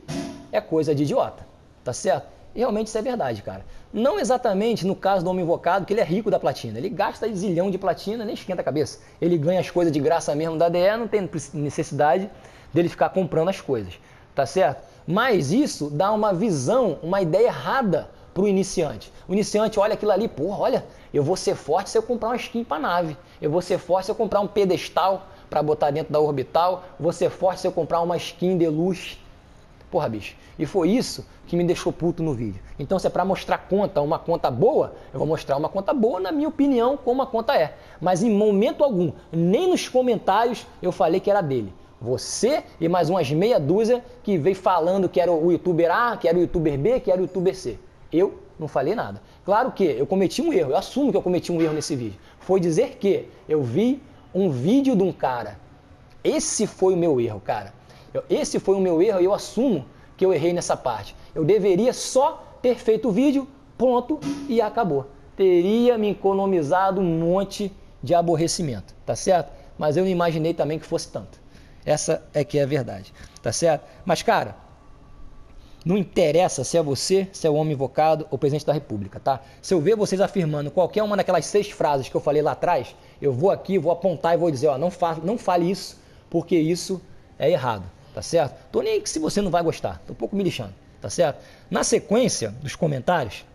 é coisa de idiota, tá certo? E realmente isso é verdade, cara. Não exatamente no caso do Homem Invocado, que ele é rico da platina. Ele gasta zilhão de platina, nem esquenta a cabeça. Ele ganha as coisas de graça mesmo da D E, não tem necessidade dele ficar comprando as coisas, tá certo? Mas isso dá uma visão, uma ideia errada para o iniciante. O iniciante olha aquilo ali, porra, olha, eu vou ser forte se eu comprar uma skin para nave, eu vou ser forte se eu comprar um pedestal para botar dentro da orbital, vou ser forte se eu comprar uma skin de luz. Porra, bicho. E foi isso que me deixou puto no vídeo. Então, se é para mostrar conta, uma conta boa, eu vou mostrar uma conta boa, na minha opinião, como a conta é. Mas em momento algum, nem nos comentários, eu falei que era dele. Você e mais umas meia dúzia que veio falando que era o youtuber A, que era o youtuber B, que era o youtuber C. Eu não falei nada. Claro que eu cometi um erro, eu assumo que eu cometi um erro nesse vídeo. Foi dizer que eu vi um vídeo de um cara. Esse foi o meu erro, cara. Eu, esse foi o meu erro e eu assumo que eu errei nessa parte. Eu deveria só ter feito o vídeo, ponto, e acabou. Teria me economizado um monte de aborrecimento, tá certo? Mas eu não imaginei também que fosse tanto. Essa é que é a verdade, tá certo? Mas, cara, não interessa se é você, se é o Homem Invocado ou Presidente da República, tá? Se eu ver vocês afirmando qualquer uma daquelas seis frases que eu falei lá atrás, eu vou aqui, vou apontar e vou dizer, ó, não, fa não fale isso, porque isso é errado, tá certo? Tô nem que se você não vai gostar, tô um pouco me lixando, tá certo? Na sequência dos comentários,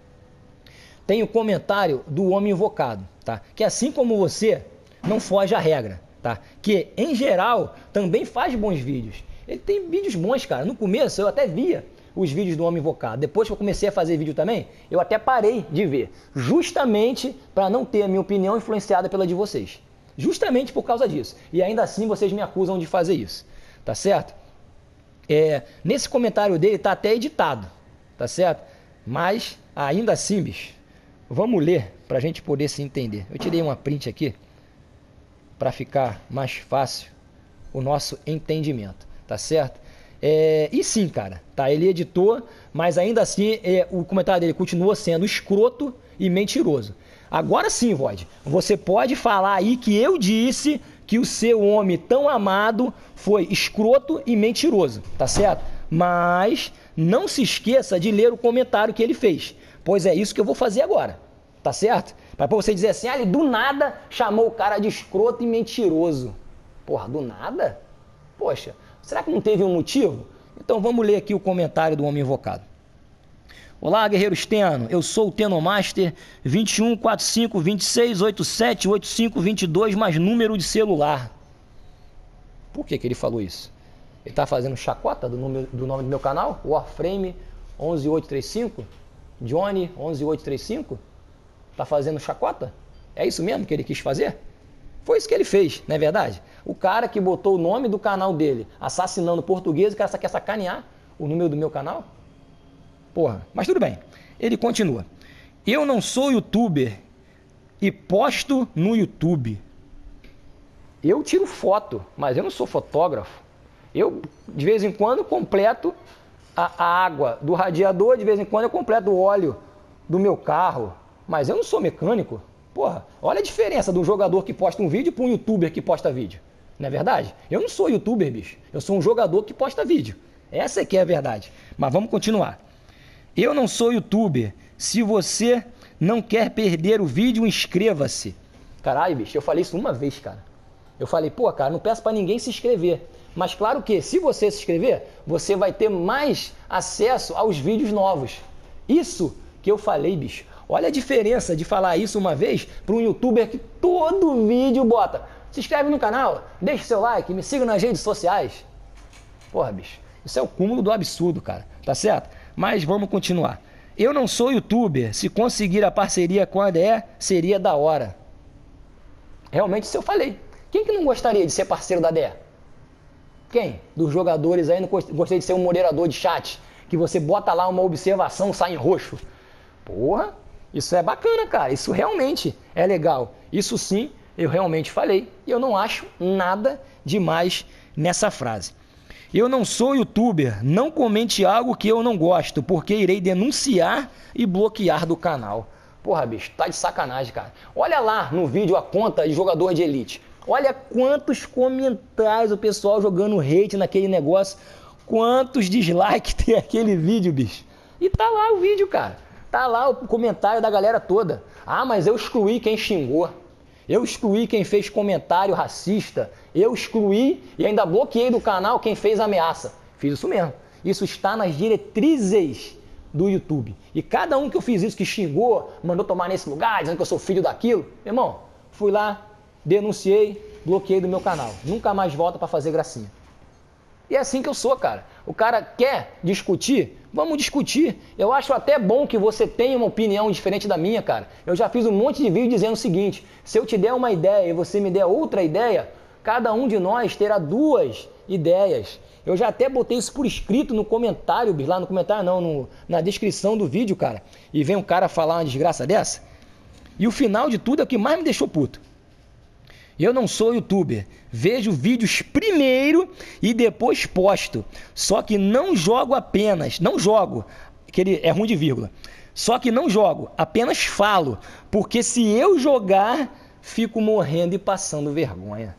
tem o comentário do Homem Invocado, tá? Que assim como você, não foge à regra, tá? Que, em geral, também faz bons vídeos. Ele tem vídeos bons, cara. No começo eu até via os vídeos do Homem Invocado. Depois que eu comecei a fazer vídeo também, eu até parei de ver. Justamente para não ter a minha opinião influenciada pela de vocês. Justamente por causa disso. E ainda assim vocês me acusam de fazer isso. Tá certo? É, nesse comentário dele tá até editado. Tá certo? Mas ainda assim, bicho, vamos ler para a gente poder se entender. Eu tirei uma print aqui para ficar mais fácil o nosso entendimento. Tá certo? É, e sim, cara, tá? Ele editou, mas ainda assim é, o comentário dele continua sendo escroto e mentiroso. Agora sim, Void, você pode falar aí que eu disse que o seu homem tão amado foi escroto e mentiroso, tá certo? Mas não se esqueça de ler o comentário que ele fez, pois é isso que eu vou fazer agora, tá certo? Para você dizer assim, ah, ele do nada chamou o cara de escroto e mentiroso. Porra, do nada? Poxa, será que não teve um motivo? Então vamos ler aqui o comentário do Homem Invocado. Olá, guerreiros Teno, eu sou o Tenomaster vinte e um, quarenta e cinco, vinte e seis, oitenta e sete, oitenta e cinco, vinte e dois, mais número de celular. Por que que ele falou isso? Ele tá fazendo chacota do, número, do nome do meu canal? Warframe um um oito três cinco? Johnny um um oito três cinco? Tá fazendo chacota? É isso mesmo que ele quis fazer? Foi isso que ele fez, não é verdade? O cara que botou o nome do canal dele, assassinando português, o cara quer sacanear o número do meu canal? Porra, mas tudo bem. Ele continua. Eu não sou youtuber e posto no YouTube. Eu tiro foto, mas eu não sou fotógrafo. Eu, de vez em quando, completo a, a água do radiador, de vez em quando eu completo o óleo do meu carro. Mas eu não sou mecânico. Porra, olha a diferença de um jogador que posta um vídeo para um youtuber que posta vídeo. Não é verdade? Eu não sou youtuber, bicho. Eu sou um jogador que posta vídeo. Essa é que é a verdade. Mas vamos continuar. Eu não sou youtuber. Se você não quer perder o vídeo, inscreva-se. Caralho, bicho, eu falei isso uma vez, cara. Eu falei, pô, cara, não peço pra ninguém se inscrever. Mas claro que, se você se inscrever, você vai ter mais acesso aos vídeos novos. Isso que eu falei, bicho. Olha a diferença de falar isso uma vez para um youtuber que todo vídeo bota. Se inscreve no canal, deixa seu like, me siga nas redes sociais. Porra, bicho, isso é o cúmulo do absurdo, cara. Tá certo? Mas vamos continuar. Eu não sou youtuber. Se conseguir a parceria com a ADE, seria da hora. Realmente isso eu falei. Quem que não gostaria de ser parceiro da ADE? Quem? Dos jogadores aí não gostaria de ser um moderador de chat, que você bota lá uma observação, sai em roxo. Porra, isso é bacana, cara. Isso realmente é legal. Isso sim, eu realmente falei. E eu não acho nada demais nessa frase. Eu não sou youtuber, não comente algo que eu não gosto, porque irei denunciar e bloquear do canal. Porra, bicho, tá de sacanagem, cara. Olha lá no vídeo a conta de jogador de elite. Olha quantos comentários o pessoal jogando hate naquele negócio. Quantos dislikes tem aquele vídeo, bicho. E tá lá o vídeo, cara. Tá lá o comentário da galera toda. Ah, mas eu excluí quem xingou. Eu excluí quem fez comentário racista. Eu excluí e ainda bloqueei do canal quem fez ameaça. Fiz isso mesmo. Isso está nas diretrizes do YouTube. E cada um que eu fiz isso, que xingou, mandou tomar nesse lugar, dizendo que eu sou filho daquilo. Irmão, fui lá, denunciei, bloqueei do meu canal. Nunca mais volta para fazer gracinha. E é assim que eu sou, cara. O cara quer discutir? Vamos discutir. Eu acho até bom que você tenha uma opinião diferente da minha, cara. Eu já fiz um monte de vídeo dizendo o seguinte: se eu te der uma ideia e você me der outra ideia, cada um de nós terá duas ideias. Eu já até botei isso por escrito no comentário, lá no comentário não, no, na descrição do vídeo, cara. E vem um cara falar uma desgraça dessa. E o final de tudo é o que mais me deixou puto. Eu não sou youtuber, vejo vídeos primeiro e depois posto, só que não jogo apenas, não jogo, que ele é ruim de vírgula, só que não jogo, apenas falo, porque se eu jogar, fico morrendo e passando vergonha.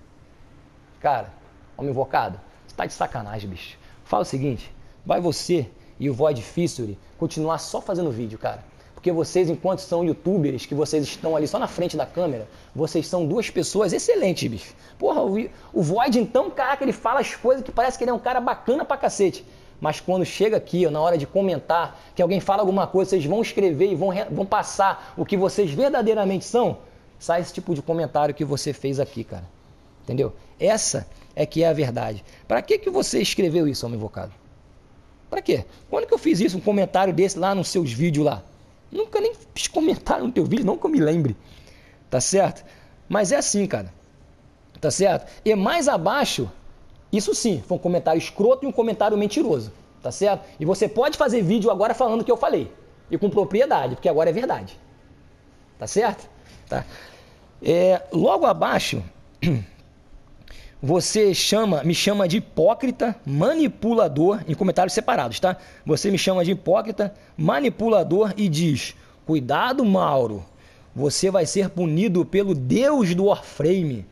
Cara, Homem Invocado, você tá de sacanagem, bicho. Fala o seguinte, vai você e o Void Fissury continuar só fazendo vídeo, cara. Porque vocês, enquanto são youtubers, que vocês estão ali só na frente da câmera, vocês são duas pessoas excelentes, bicho. Porra, o, o Void, então, caraca, ele fala as coisas que parece que ele é um cara bacana pra cacete. Mas quando chega aqui, ó, na hora de comentar, que alguém fala alguma coisa, vocês vão escrever e vão, vão passar o que vocês verdadeiramente são, sai esse tipo de comentário que você fez aqui, cara. Entendeu? Essa é que é a verdade. Pra que que você escreveu isso, Homem Invocado? Pra quê? Quando que eu fiz isso, um comentário desse lá nos seus vídeos lá? Nunca nem fiz comentário no teu vídeo, não que eu me lembre. Tá certo? Mas é assim, cara. Tá certo? E mais abaixo, isso sim, foi um comentário escroto e um comentário mentiroso. Tá certo? E você pode fazer vídeo agora falando o que eu falei. E com propriedade, porque agora é verdade. Tá certo? Tá. É, logo abaixo, Você chama, me chama de hipócrita, manipulador, em comentários separados, tá? Você me chama de hipócrita, manipulador e diz: cuidado, Mauro, você vai ser punido pelo Deus do Warframe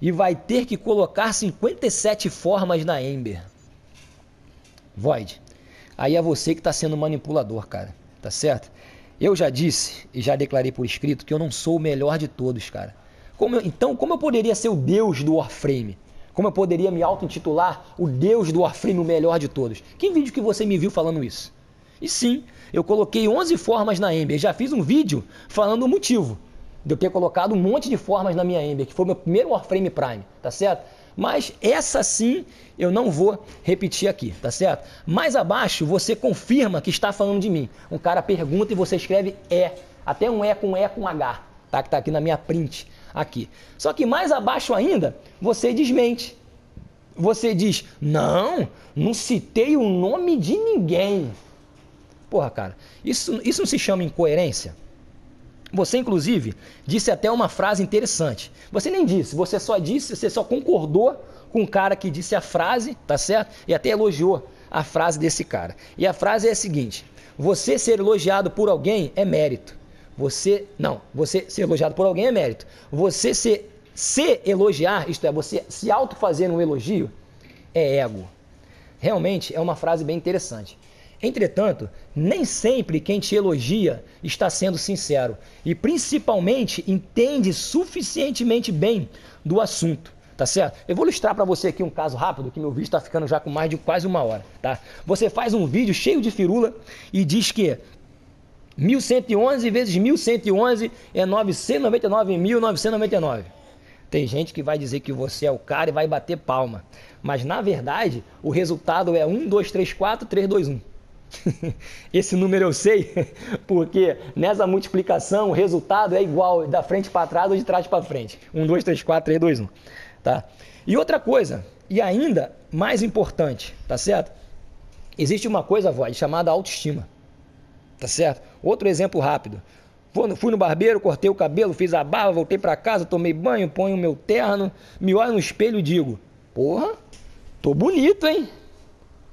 e vai ter que colocar cinquenta e sete formas na Ember. Void, aí é você que está sendo manipulador, cara, tá certo? Eu já disse e já declarei por escrito que eu não sou o melhor de todos, cara. Como eu, então, como eu poderia ser o Deus do Warframe? Como eu poderia me auto-intitular o Deus do Warframe, o melhor de todos? Que vídeo que você me viu falando isso? E sim, eu coloquei onze formas na Ember. Já fiz um vídeo falando o motivo de eu ter colocado um monte de formas na minha Ember, que foi o meu primeiro Warframe Prime, tá certo? Mas essa sim eu não vou repetir aqui, tá certo? Mais abaixo você confirma que está falando de mim. Um cara pergunta e você escreve é. Até um é com E com H, tá? Que tá aqui na minha print. Aqui. Só que mais abaixo ainda, você desmente. Você diz: não, não citei o nome de ninguém. Porra, cara, isso, isso não se chama incoerência? Você, inclusive, disse até uma frase interessante. Você nem disse, você só disse, você só concordou com o cara que disse a frase, tá certo? E até elogiou a frase desse cara. E a frase é a seguinte: você ser elogiado por alguém é mérito. Você, não, você ser elogiado por alguém é mérito. Você se, se elogiar, isto é, você se autofazer um elogio, é ego. Realmente é uma frase bem interessante. Entretanto, nem sempre quem te elogia está sendo sincero. E principalmente entende suficientemente bem do assunto, tá certo? Eu vou ilustrar para você aqui um caso rápido, que meu vídeo está ficando já com mais de quase uma hora, tá? Você faz um vídeo cheio de firula e diz que mil cento e onze vezes mil cento e onze é novecentos e noventa e nove mil novecentos e noventa e nove. Tem gente que vai dizer que você é o cara e vai bater palma. Mas, na verdade, o resultado é um, dois, três, quatro, três, dois, um. Esse número eu sei, porque nessa multiplicação o resultado é igual da frente para trás ou de trás para frente. um, dois, três, quatro, três, dois, um. Tá? E outra coisa, e ainda mais importante, tá certo? Existe uma coisa, Void, chamada autoestima. Tá certo? Outro exemplo rápido. Fui no barbeiro, cortei o cabelo, fiz a barba, voltei para casa, tomei banho, ponho o meu terno, me olho no espelho e digo: porra, tô bonito, hein?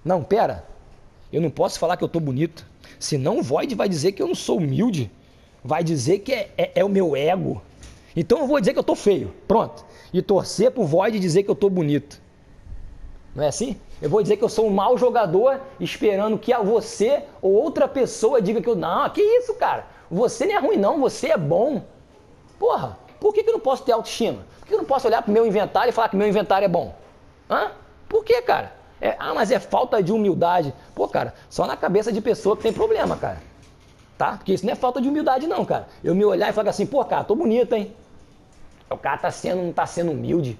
Não, pera. Eu não posso falar que eu tô bonito. Senão o Void vai dizer que eu não sou humilde. Vai dizer que é, é, é o meu ego. Então eu vou dizer que eu tô feio. Pronto. E torcer pro Void dizer que eu tô bonito. Não é assim? Eu vou dizer que eu sou um mau jogador esperando que a você ou outra pessoa diga que eu... Não, que isso, cara? Você não é ruim não, você é bom. Porra, por que, que eu não posso ter autoestima? Por que eu não posso olhar pro meu inventário e falar que meu inventário é bom? Hã? Por que, cara? É, ah, mas é falta de humildade. Pô, cara, só na cabeça de pessoa que tem problema, cara. Tá? Porque isso não é falta de humildade não, cara. Eu me olhar e falar assim: pô, cara, tô bonito, hein? O cara tá sendo, não tá sendo humilde.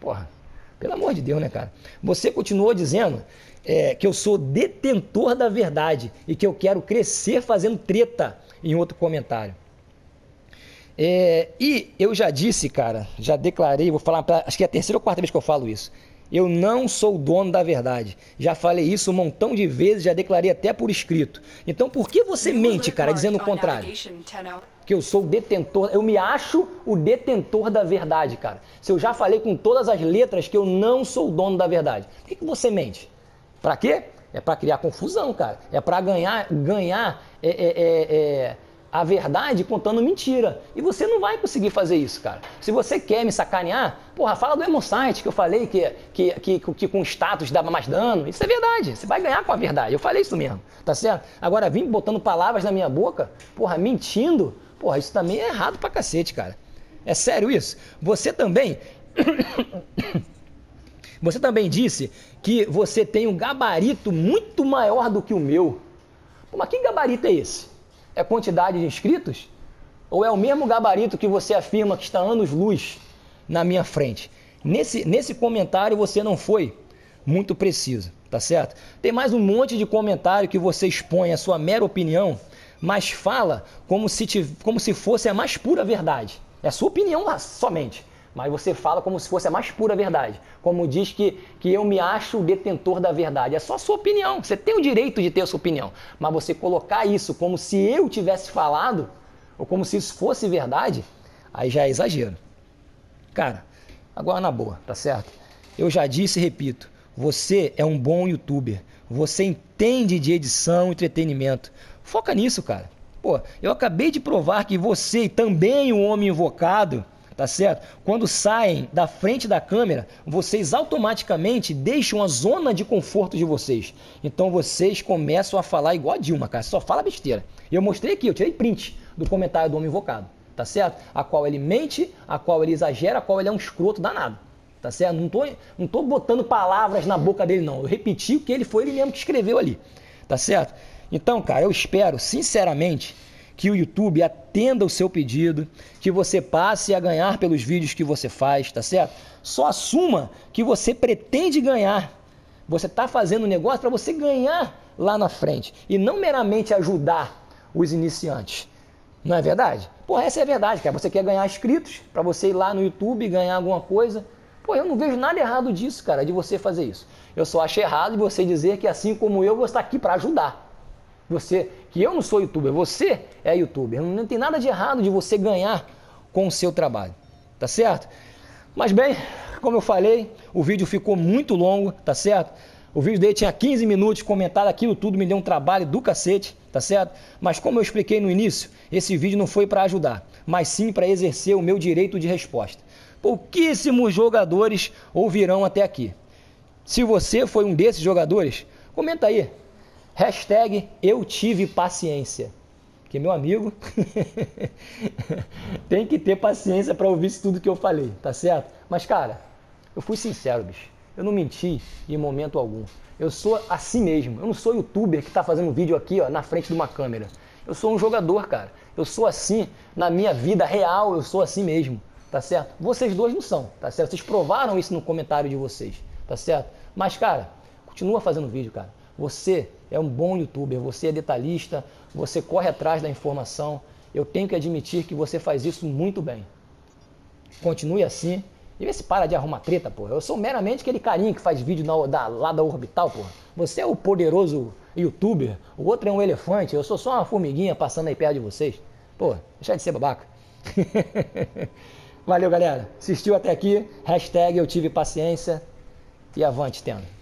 Porra. Pelo amor de Deus, né, cara? Você continuou dizendo é, que eu sou detentor da verdade e que eu quero crescer fazendo treta em outro comentário. É, e eu já disse, cara, já declarei, vou falar, pra, acho que é a terceira ou quarta vez que eu falo isso. Eu não sou dono da verdade. Já falei isso um montão de vezes, já declarei até por escrito. Então por que você mente, cara, dizendo o contrário? Que eu sou o detentor, eu me acho o detentor da verdade, cara. Se eu já falei com todas as letras que eu não sou o dono da verdade, por que, que você mente? Pra quê? É pra criar confusão, cara. É pra ganhar, ganhar é, é, é, é, a verdade contando mentira. E você não vai conseguir fazer isso, cara. Se você quer me sacanear, porra, fala do EmoSight, que eu falei que, que, que, que com status dava mais dano. Isso é verdade. Você vai ganhar com a verdade. Eu falei isso mesmo, tá certo? Agora, vim botando palavras na minha boca, porra, mentindo. Porra, isso também é errado pra cacete, cara. É sério isso? Você também... Você também disse que você tem um gabarito muito maior do que o meu. Pô, mas que gabarito é esse? É quantidade de inscritos? Ou é o mesmo gabarito que você afirma que está anos-luz na minha frente? Nesse, nesse comentário você não foi muito preciso, tá certo? Tem mais um monte de comentário que você expõe a sua mera opinião, mas fala como se, te, como se fosse a mais pura verdade. É a sua opinião somente, mas você fala como se fosse a mais pura verdade. Como diz que, que eu me acho o detentor da verdade. É só a sua opinião, você tem o direito de ter a sua opinião. Mas você colocar isso como se eu tivesse falado, ou como se isso fosse verdade, aí já é exagero. Cara, agora na boa, tá certo? Eu já disse e repito, você é um bom youtuber, você entende de edição e entretenimento. Foca nisso, cara. Pô, eu acabei de provar que você e também o Homem Invocado, tá certo? Quando saem da frente da câmera, vocês automaticamente deixam a zona de conforto de vocês. Então vocês começam a falar igual a Dilma, cara, só fala besteira. Eu mostrei aqui, eu tirei print do comentário do Homem Invocado, tá certo? A qual ele mente, a qual ele exagera, a qual ele é um escroto danado, tá certo? Não tô, não tô botando palavras na boca dele, não. Eu repeti o que ele foi, ele mesmo que escreveu ali, tá certo? Então, cara, eu espero, sinceramente, que o YouTube atenda o seu pedido, que você passe a ganhar pelos vídeos que você faz, tá certo? Só assuma que você pretende ganhar. Você tá fazendo um negócio para você ganhar lá na frente e não meramente ajudar os iniciantes. Não é verdade? Pô, essa é a verdade, cara. Você quer ganhar inscritos para você ir lá no YouTube e ganhar alguma coisa. Pô, eu não vejo nada errado disso, cara, de você fazer isso. Eu só acho errado você dizer que, assim como eu, você tá aqui para ajudar. Você, que eu não sou youtuber, você é youtuber. Não tem nada de errado de você ganhar com o seu trabalho, tá certo? Mas bem, como eu falei, o vídeo ficou muito longo, tá certo? O vídeo dele tinha quinze minutos, comentário, aquilo tudo me deu um trabalho do cacete, tá certo? Mas como eu expliquei no início, esse vídeo não foi para ajudar, mas sim para exercer o meu direito de resposta. Pouquíssimos jogadores ouvirão até aqui. Se você foi um desses jogadores, comenta aí. Hashtag eu tive paciência. Porque, meu amigo, tem que ter paciência para ouvir isso tudo que eu falei, tá certo? Mas, cara, eu fui sincero, bicho. Eu não menti em momento algum. Eu sou assim mesmo. Eu não sou youtuber que tá fazendo vídeo aqui, ó, na frente de uma câmera. Eu sou um jogador, cara. Eu sou assim na minha vida real, eu sou assim mesmo, tá certo? Vocês dois não são, tá certo? Vocês provaram isso no comentário de vocês, tá certo? Mas, cara, continua fazendo vídeo, cara. Você é um bom youtuber, você é detalhista, você corre atrás da informação. Eu tenho que admitir que você faz isso muito bem. Continue assim. E vê se para de arrumar treta, porra. Eu sou meramente aquele carinha que faz vídeo na, da, lá da Orbital, porra. Você é o poderoso youtuber, o outro é um elefante, eu sou só uma formiguinha passando aí perto de vocês. Porra, deixa de ser babaca. Valeu, galera. Assistiu até aqui. Hashtag eu tive paciência. E avante, tendo.